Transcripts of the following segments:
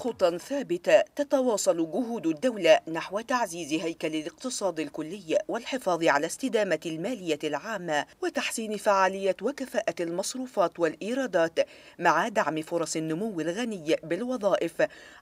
خطا ثابتة تتواصل جهود الدولة نحو تعزيز هيكل الاقتصاد الكلي والحفاظ على استدامة المالية العامة وتحسين فعالية وكفاءة المصروفات والإيرادات مع دعم فرص النمو الغني بالوظائف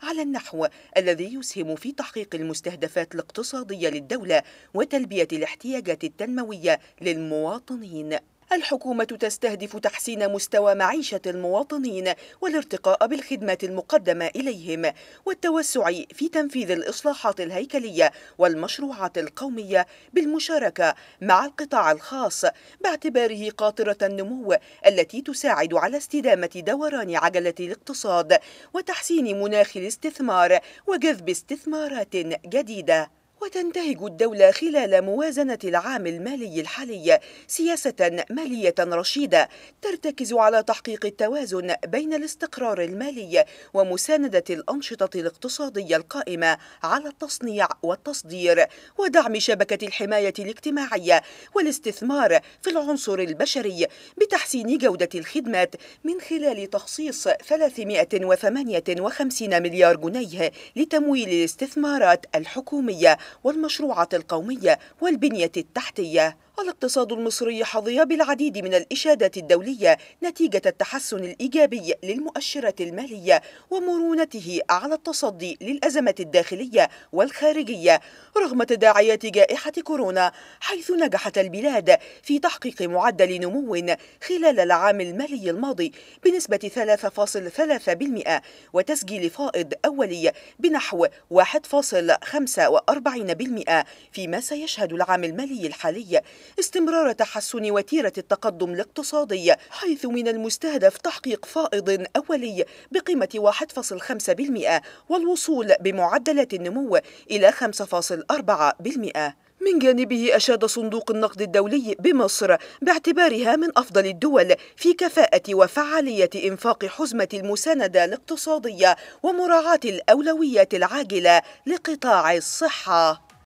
على النحو الذي يسهم في تحقيق المستهدفات الاقتصادية للدولة وتلبية الاحتياجات التنموية للمواطنين. الحكومة تستهدف تحسين مستوى معيشة المواطنين والارتقاء بالخدمات المقدمة إليهم والتوسع في تنفيذ الإصلاحات الهيكلية والمشروعات القومية بالمشاركة مع القطاع الخاص باعتباره قاطرة النمو التي تساعد على استدامة دوران عجلة الاقتصاد وتحسين مناخ الاستثمار وجذب استثمارات جديدة. وتنتهج الدولة خلال موازنة العام المالي الحالي سياسة مالية رشيدة ترتكز على تحقيق التوازن بين الاستقرار المالي ومساندة الأنشطة الاقتصادية القائمة على التصنيع والتصدير ودعم شبكة الحماية الاجتماعية والاستثمار في العنصر البشري بتحسين جودة الخدمات من خلال تخصيص 358 مليار جنيه لتمويل الاستثمارات الحكومية والمشروعات القومية والبنية التحتية. الاقتصاد المصري حظي بالعديد من الإشادات الدولية نتيجة التحسن الإيجابي للمؤشرات المالية ومرونته على التصدي للأزمات الداخلية والخارجية رغم تداعيات جائحة كورونا، حيث نجحت البلاد في تحقيق معدل نمو خلال العام المالي الماضي بنسبة 3.3% وتسجيل فائض أولي بنحو 1.45% فيما سيشهد العام المالي الحالي استمرار تحسن وتيرة التقدم الاقتصادي، حيث من المستهدف تحقيق فائض أولي بقيمة 1.5% والوصول بمعدلات النمو إلى 5.4%. من جانبه أشاد صندوق النقد الدولي بمصر باعتبارها من أفضل الدول في كفاءة وفعالية إنفاق حزمة المساندة الاقتصادية ومراعاة الأولويات العاجلة لقطاع الصحة.